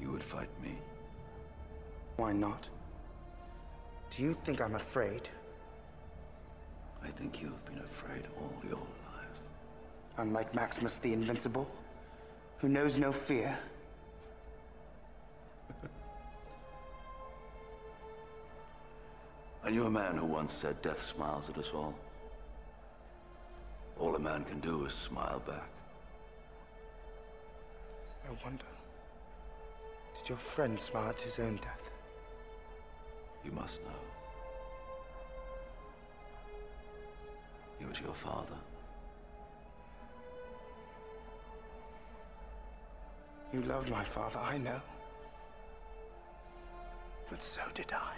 You would fight me. Why not? Do you think I'm afraid? I think you've been afraid all your life. Unlike Maximus the Invincible, who knows no fear. I knew a man who once said death smiles at us all. All a man can do is smile back. No wonder. Did your friend smile at his own death? You must know. He was your father. You loved my father, I know. But so did I.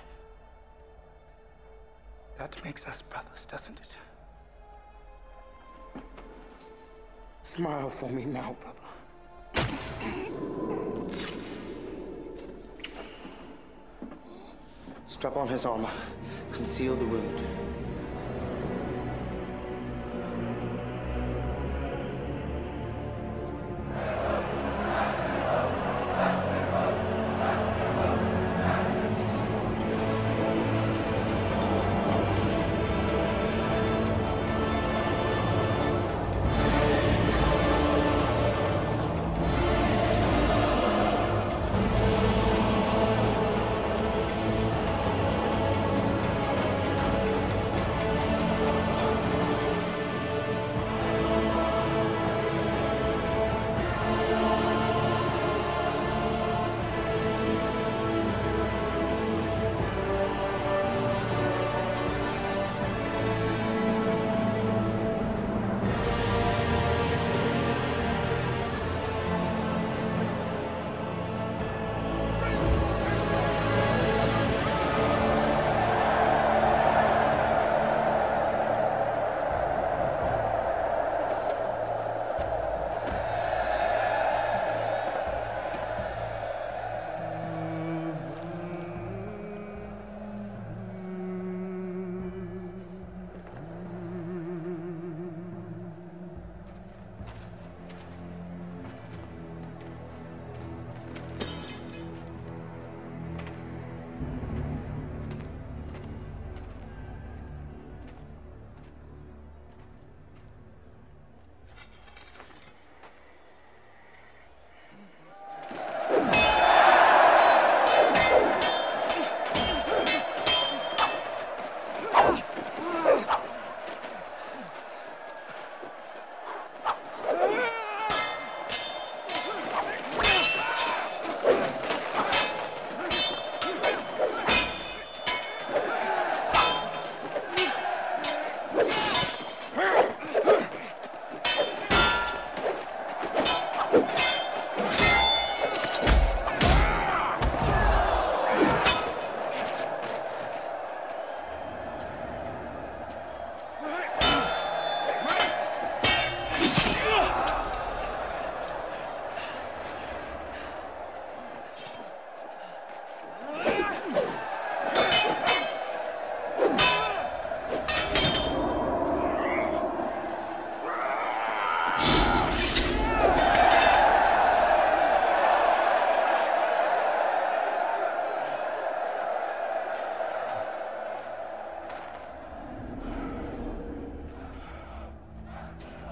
That makes us brothers, doesn't it? Smile for me now, brother. Strap on his armor. Conceal the wound.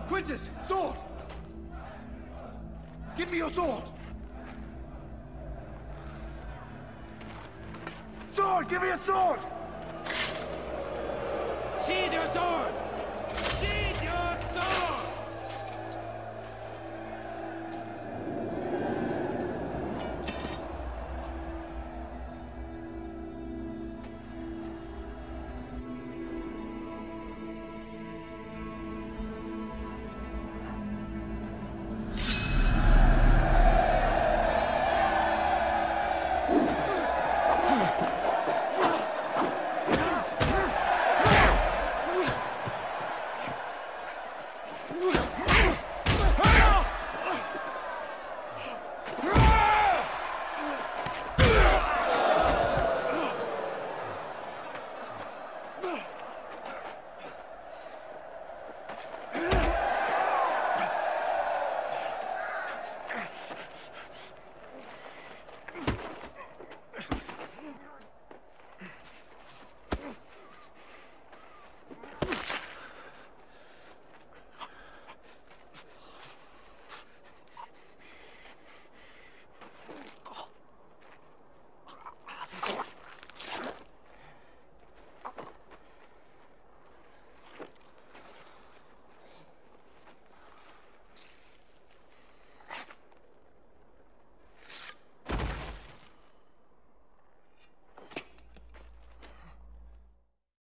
Quintus, sword! Give me your sword! Sword! Give me a sword! Sheathe your sword! Sheathe!